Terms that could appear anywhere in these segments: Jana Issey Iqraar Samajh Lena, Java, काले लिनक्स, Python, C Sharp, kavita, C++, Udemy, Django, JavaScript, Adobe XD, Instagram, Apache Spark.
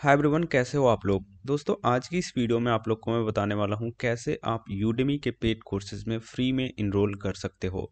Hi everyone, कैसे हो आप लोग। दोस्तों आज की इस वीडियो में आप लोग को मैं बताने वाला हूं कैसे आप यूडेमी के पेड कोर्सेज में फ्री में इनरोल कर सकते हो।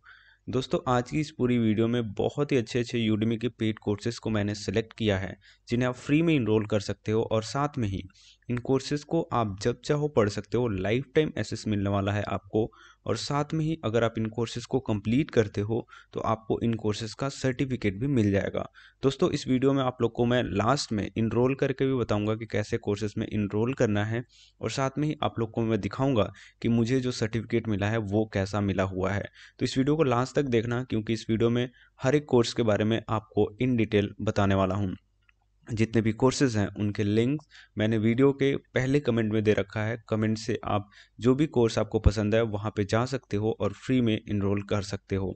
दोस्तों आज की इस पूरी वीडियो में बहुत ही अच्छे यूडेमी के पेड कोर्सेज को मैंने सेलेक्ट किया है जिन्हें आप फ्री में इनरोल कर सकते हो और साथ में ही इन कोर्सेज़ को आप जब चाहो पढ़ सकते हो। लाइफ टाइम एक्सेस मिलने वाला है आपको और साथ में ही अगर आप इन कोर्सेज़ को कंप्लीट करते हो तो आपको इन कोर्सेज़ का सर्टिफिकेट भी मिल जाएगा। दोस्तों इस वीडियो में आप लोग को मैं लास्ट में इनरोल करके भी बताऊंगा कि कैसे कोर्सेज़ में इनरोल करना है और साथ में ही आप लोग को मैं दिखाऊंगा कि मुझे जो सर्टिफिकेट मिला है वो कैसा मिला हुआ है। तो इस वीडियो को लास्ट तक देखना क्योंकि इस वीडियो में हर एक कोर्स के बारे में आपको इन डिटेल बताने वाला हूँ। जितने भी कोर्सेज़ हैं उनके लिंक्स मैंने वीडियो के पहले कमेंट में दे रखा है। कमेंट से आप जो भी कोर्स आपको पसंद है वहाँ पे जा सकते हो और फ्री में इनरोल कर सकते हो।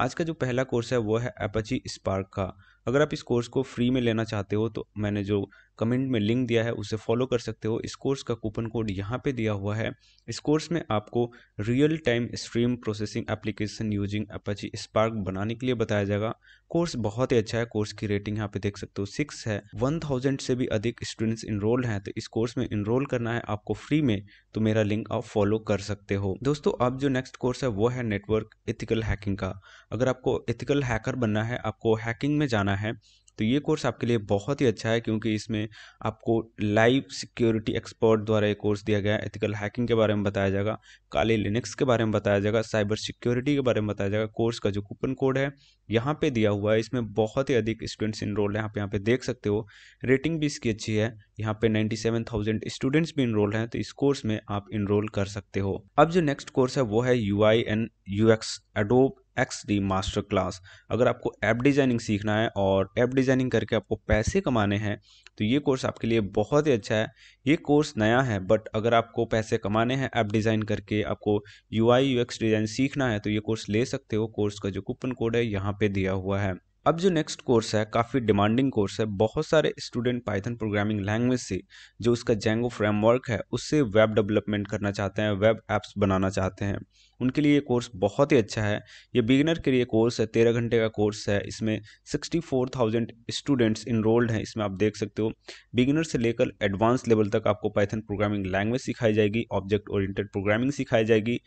आज का जो पहला कोर्स है वो है Apache Spark का। अगर आप इस कोर्स को फ्री में लेना चाहते हो तो मैंने जो कमेंट में लिंक दिया है उसे फॉलो कर सकते हो। इस कोर्स का कूपन कोड यहाँ पे दिया हुआ है। इस कोर्स में आपको real time stream processing application using Apache Spark बनाने के लिए बताया जाएगा। कोर्स बहुत ही अच्छा है। कोर्स की रेटिंग यहाँ पे देख सकते हो 6 है। 1000 से भी अधिक स्टूडेंट्स इनरोल्ड हैं। तो इस कोर्स में इनरोल करना है आपको फ्री में, तो मेरा लिंक आप फॉलो कर सकते हो। दोस्तों अब जो नेक्स्ट कोर्स है वो है नेटवर्क एथिकल हैकिंग का। अगर आपको एथिकल हैकर बनना है, आपको हैकिंग में जाना है तो ये कोर्स आपके लिए बहुत ही अच्छा है क्योंकि इसमें आपको लाइव सिक्योरिटी एक्सपर्ट द्वारा ये कोर्स दिया गया है। एथिकल हैकिंग के बारे में बताया जाएगा, काले लिनक्स के बारे में बताया जाएगा, साइबर सिक्योरिटी के बारे में बताया जाएगा। कोर्स का जो कूपन कोड है यहाँ पे दिया हुआ है। इसमें बहुत ही अधिक स्टूडेंट्स इनरोल हैं, आप यहाँ पे देख सकते हो। रेटिंग भी इसकी अच्छी है, यहाँ पे 97,000 स्टूडेंट्स भी इनरोल हैं। तो इस कोर्स में आप इनरोल कर सकते हो। अब जो नेक्स्ट कोर्स है वो है UI and UX Adobe XD master class. अगर आपको ऐप डिज़ाइनिंग सीखना है और ऐप डिज़ाइनिंग करके आपको पैसे कमाने हैं तो ये कोर्स आपके लिए बहुत ही अच्छा है। ये कोर्स नया है, बट अगर आपको पैसे कमाने हैं ऐप डिज़ाइन करके, आपको UI UX डिज़ाइन सीखना है तो ये कोर्स ले सकते हो। कोर्स का जो कूपन कोड है यहाँ पे दिया हुआ है। अब जो नेक्स्ट कोर्स है काफ़ी डिमांडिंग कोर्स है। बहुत सारे स्टूडेंट पाइथन प्रोग्रामिंग लैंग्वेज से, जो उसका Django फ्रेमवर्क है, उससे वेब डेवलपमेंट करना चाहते हैं, वेब ऐप्स बनाना चाहते हैं, उनके लिए ये कोर्स बहुत ही अच्छा है। ये बिगिनर के लिए कोर्स है, 13 घंटे का कोर्स है। इसमें 64,000 स्टूडेंट्स इनरोल्ड हैं। इसमें आप देख सकते हो बिगिनर से लेकर एडवांस लेवल तक आपको पाइथन प्रोग्रामिंग लैंग्वेज सिखाई जाएगी, ऑब्जेक्ट ओरिएंटेड प्रोग्रामिंग सिखाई जाएगी,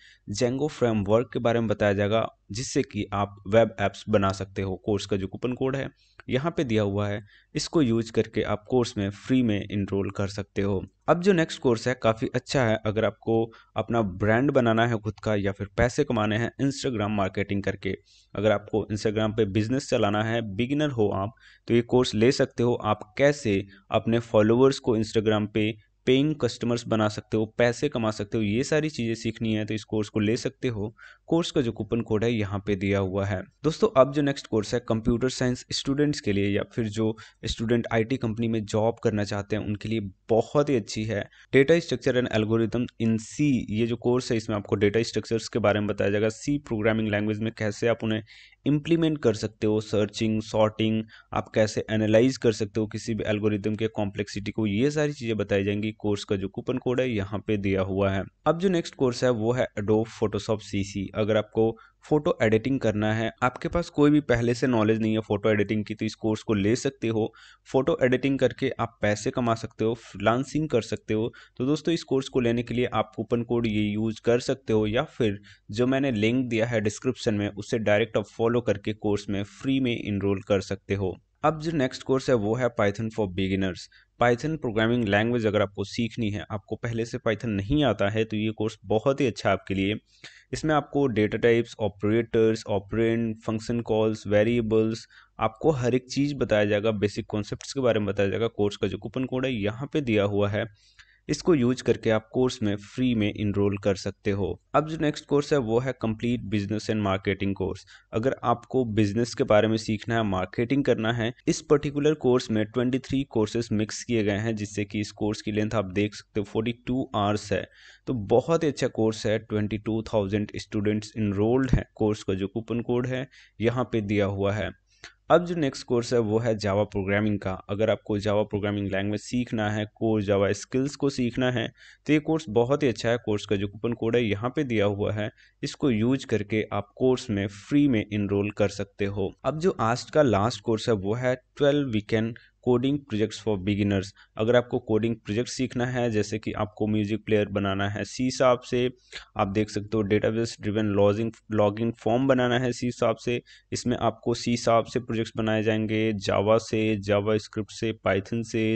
Django फ्रेमवर्क के बारे में बताया जाएगा जिससे कि आप वेब ऐप्स बना सकते हो। कोर्स का जो कूपन कोड है यहाँ पे दिया हुआ है, इसको यूज करके आप कोर्स में फ्री में इनरोल कर सकते हो। अब जो नेक्स्ट कोर्स है काफ़ी अच्छा है। अगर आपको अपना ब्रांड बनाना है खुद का या फिर पैसे कमाने हैं Instagram मार्केटिंग करके, अगर आपको Instagram पे बिजनेस चलाना है, बिगिनर हो आप, तो ये कोर्स ले सकते हो। आप कैसे अपने फॉलोअर्स को Instagram पे पेइंग कस्टमर्स बना सकते हो, पैसे कमा सकते हो, ये सारी चीज़ें सीखनी है तो इस कोर्स को ले सकते हो। कोर्स का जो कूपन कोड है यहाँ पे दिया हुआ है। दोस्तों अब जो नेक्स्ट कोर्स है कंप्यूटर साइंस स्टूडेंट्स के लिए या फिर जो स्टूडेंट IT कंपनी में जॉब करना चाहते हैं उनके लिए बहुत ही अच्छी है। Data structure and algorithm in C, ये जो कोर्स है इसमें आपको डेटा स्ट्रक्चर्स के बारे में बताया जाएगा। C प्रोग्रामिंग लैंग्वेज में कैसे आप उन्हें इम्प्लीमेंट कर सकते हो, सर्चिंग, सॉर्टिंग, आप कैसे एनालाइज कर सकते हो किसी भी एल्गोरिथम के कॉम्प्लेक्सिटी को, ये सारी चीज़ें बताई जाएंगी। कोर्स का जो कूपन कोड है यहाँ पे दिया हुआ है। अब जो नेक्स्ट कोर्स है वो है एडोब फोटोशॉप CC। अगर आपको फोटो एडिटिंग करना है, आपके पास कोई भी पहले से नॉलेज नहीं है फोटो एडिटिंग की, तो इस कोर्स को ले सकते हो। फोटो एडिटिंग करके आप पैसे कमा सकते हो, फ्रीलांसिंग कर सकते हो। तो दोस्तों इस कोर्स को लेने के लिए आप कूपन कोड ये यूज कर सकते हो या फिर जो मैंने लिंक दिया है डिस्क्रिप्शन में उससे डायरेक्ट आप फॉलो करके कोर्स में फ्री में इनरोल कर सकते हो। अब जो नेक्स्ट कोर्स है वो है Python for beginners. Python programming language अगर आपको सीखनी है, आपको पहले से पाइथन नहीं आता है, तो ये कोर्स बहुत ही अच्छा है आपके लिए। इसमें आपको data types, operators, operand, function calls, variables, आपको हर एक चीज़ बताया जाएगा, बेसिक कॉन्सेप्ट्स के बारे में बताया जाएगा। कोर्स का जो कूपन कोड है यहाँ पे दिया हुआ है, इसको यूज करके आप कोर्स में फ्री में इनरोल कर सकते हो। अब जो नेक्स्ट कोर्स है वो है complete business and marketing course. अगर आपको बिजनेस के बारे में सीखना है, मार्केटिंग करना है, इस पर्टिकुलर कोर्स में 23 कोर्सेज मिक्स किए गए हैं जिससे कि इस कोर्स की लेंथ आप देख सकते हो 42 आवर्स है। तो बहुत ही अच्छा कोर्स है। 22,000 स्टूडेंट्स इनरोल्ड हैं। कोर्स का जो कूपन कोड है यहाँ पे दिया हुआ है। अब जो नेक्स्ट कोर्स है वो है जावा प्रोग्रामिंग का। अगर आपको जावा प्रोग्रामिंग लैंग्वेज सीखना है, कोर जावा स्किल्स को सीखना है, तो ये कोर्स बहुत ही अच्छा है। कोर्स का जो कूपन कोड है यहाँ पे दिया हुआ है, इसको यूज करके आप कोर्स में फ्री में इनरोल कर सकते हो। अब जो आज का लास्ट कोर्स है वो है 12 weekend coding projects for beginners. अगर आपको कोडिंग प्रोजेक्ट सीखना है, जैसे कि आपको म्यूजिक प्लेयर बनाना है सी शार्प से, आप देख सकते हो डेटाबेस ड्रिवन लॉगिंग फॉर्म बनाना है सी शार्प से, इसमें आपको सी शार्प से प्रोजेक्ट्स बनाए जाएंगे, जावा से, जावा स्क्रिप्ट से, पाइथन से,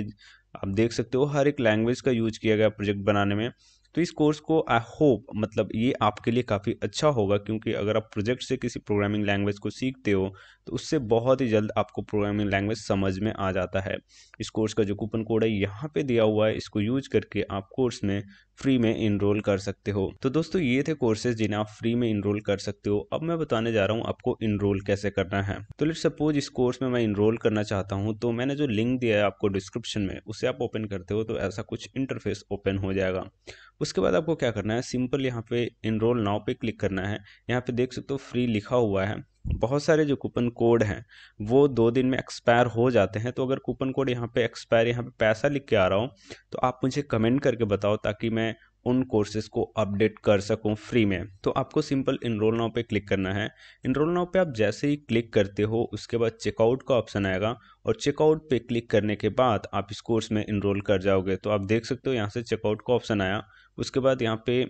आप देख सकते हो हर एक लैंग्वेज का यूज किया गया प्रोजेक्ट बनाने में। तो इस कोर्स को आई होप मतलब ये आपके लिए काफ़ी अच्छा होगा, क्योंकि अगर आप प्रोजेक्ट से किसी प्रोग्रामिंग लैंग्वेज को सीखते हो तो उससे बहुत ही जल्द आपको प्रोग्रामिंग लैंग्वेज समझ में आ जाता है। इस कोर्स का जो कूपन कोड है यहाँ पे दिया हुआ है, इसको यूज करके आप कोर्स में फ्री में इनरोल कर सकते हो। तो दोस्तों ये थे कोर्सेज जिन्हें आप फ्री में इनरोल कर सकते हो। अब मैं बताने जा रहा हूँ आपको इनरोल कैसे करना है। तो लेट्स सपोज इस कोर्स में मैं इनरोल करना चाहता हूँ, तो मैंने जो लिंक दिया है आपको डिस्क्रिप्शन में, उसे आप ओपन करते हो तो ऐसा कुछ इंटरफेस ओपन हो जाएगा। उसके बाद आपको क्या करना है, सिंपल यहाँ पे इनरोल नाउ पे क्लिक करना है। यहाँ पे देख सकते हो फ्री लिखा हुआ है। बहुत सारे जो कूपन कोड हैं वो 2 दिन में एक्सपायर हो जाते हैं, तो अगर कूपन कोड यहाँ पे एक्सपायर यहाँ पे पैसा लिख के आ रहा हो तो आप मुझे कमेंट करके बताओ, ताकि मैं उन कोर्सेज़ को अपडेट कर सकूं फ्री में। तो आपको सिंपल इनरोल नाउ पे क्लिक करना है। इनरोल नाउ पे आप जैसे ही क्लिक करते हो उसके बाद चेकआउट का ऑप्शन आएगा, और चेकआउट पे क्लिक करने के बाद आप इस कोर्स में इनरोल कर जाओगे। तो आप देख सकते हो यहाँ से चेकआउट का ऑप्शन आया, उसके बाद यहाँ पे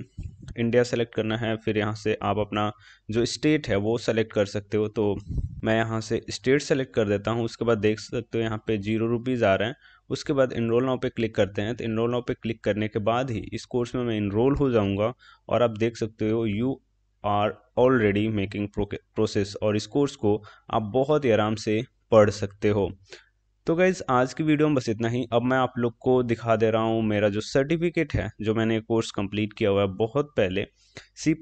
इंडिया सेलेक्ट करना है, फिर यहाँ से आप अपना जो स्टेट है वो सेलेक्ट कर सकते हो। तो मैं यहाँ से स्टेट सेलेक्ट कर देता हूँ। उसके बाद देख सकते हो यहाँ पे 0 रुपीज़ आ रहे हैं। उसके बाद इनरोल नाउ पे क्लिक करते हैं। तो इनरोल नाउ पे क्लिक करने के बाद ही इस कोर्स में मैं इनरोल हो जाऊँगा, और आप देख सकते हो you are already making process, और इस कोर्स को आप बहुत ही आराम से पढ़ सकते हो। तो गाइज़ आज की वीडियो में बस इतना ही। अब मैं आप लोग को दिखा दे रहा हूँ मेरा जो सर्टिफिकेट है, जो मैंने कोर्स कंप्लीट किया हुआ है बहुत पहले, C++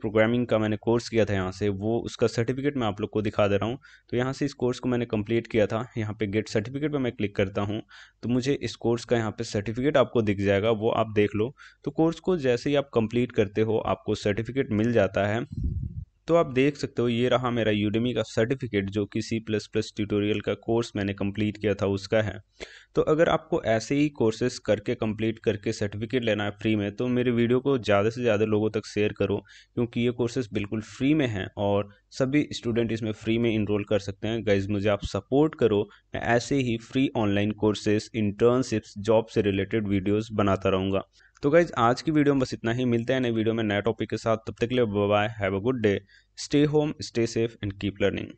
प्रोग्रामिंग का मैंने कोर्स किया था यहाँ से, वो उसका सर्टिफिकेट मैं आप लोग को दिखा दे रहा हूँ। तो यहाँ से इस कोर्स को मैंने कंप्लीट किया था। यहाँ पे गेट सर्टिफिकेट पे मैं क्लिक करता हूँ तो मुझे इस कोर्स का यहाँ पे सर्टिफिकेट आपको दिख जाएगा, वो आप देख लो। तो कोर्स को जैसे ही आप कंप्लीट करते हो आपको सर्टिफिकेट मिल जाता है। तो आप देख सकते हो ये रहा मेरा यूडेमी का सर्टिफिकेट, जो कि C++ ट्यूटोरियल का कोर्स मैंने कंप्लीट किया था उसका है। तो अगर आपको ऐसे ही कोर्सेज करके कंप्लीट करके सर्टिफिकेट लेना है फ्री में, तो मेरे वीडियो को ज़्यादा से ज़्यादा लोगों तक शेयर करो, क्योंकि ये कोर्सेज बिल्कुल फ्री में हैं और सभी स्टूडेंट इसमें फ्री में इनरोल कर सकते हैं। गाइज मुझे आप सपोर्ट करो, मैं ऐसे ही free online courses, internships, job से रिलेटेड वीडियोज़ बनाता रहूँगा। तो गाइज आज की वीडियो में बस इतना ही। मिलते हैं नए वीडियो में नए टॉपिक के साथ, तब तक के लिए bye bye, have a good day, stay home, stay safe and keep learning.